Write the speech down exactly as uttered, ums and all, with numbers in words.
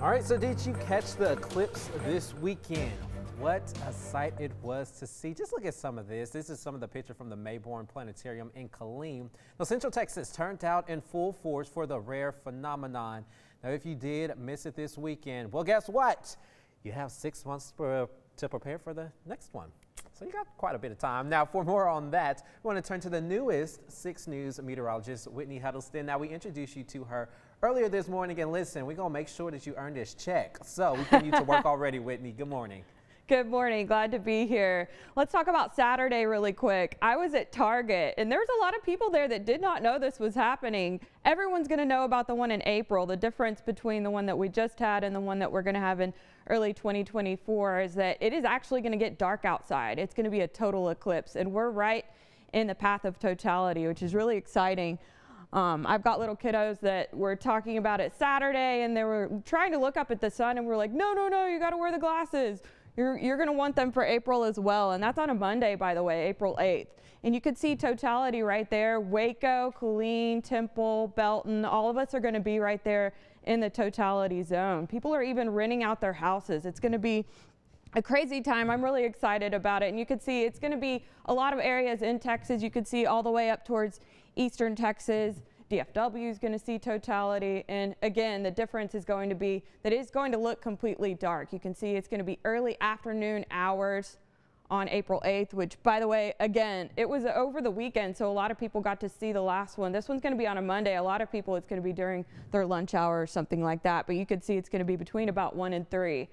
All right, so did you catch the eclipse this weekend? What a sight it was to see. Just look at some of this. This is some of the picture from the Mayborn Planetarium in Killeen. Now, Central Texas turned out in full force for the rare phenomenon. Now, if you did miss it this weekend, well, guess what? You have six months per, to prepare for the next one. So you got quite a bit of time. Now, for more on that, we want to turn to the newest six news meteorologist, Whitney Huddleston. Now, we introduced you to her earlier this morning. And listen, we're going to make sure that you earn this check. So we put you to work already, Whitney. Good morning. Good morning. Glad to be here. Let's talk about Saturday really quick. I was at Target, and there was a lot of people there that did not know this was happening. Everyone's going to know about the one in April. The difference between the one that we just had and the one that we're going to have in early twenty twenty-four is that it is actually going to get dark outside. It's going to be a total eclipse, and we're right in the path of totality, which is really exciting. Um, I've got little kiddos that were talking about it Saturday, and they were trying to look up at the sun, and we're like, no, no, no, you got to wear the glasses. You're, you're going to want them for April as well. And that's on a Monday, by the way, April eighth. And you could see totality right there. Waco, Killeen, Temple, Belton, all of us are going to be right there in the totality zone. People are even renting out their houses. It's going to be a crazy time. I'm really excited about it. And you can see it's going to be a lot of areas in Texas. You could see all the way up towards eastern Texas. D F W is going to see totality, and again, the difference is going to be that it's going to look completely dark. You can see it's going to be early afternoon hours on April eighth, which, by the way, again, it was over the weekend, so a lot of people got to see the last one. This one's going to be on a Monday. A lot of people, it's going to be during their lunch hour or something like that, but you can see it's going to be between about one and three.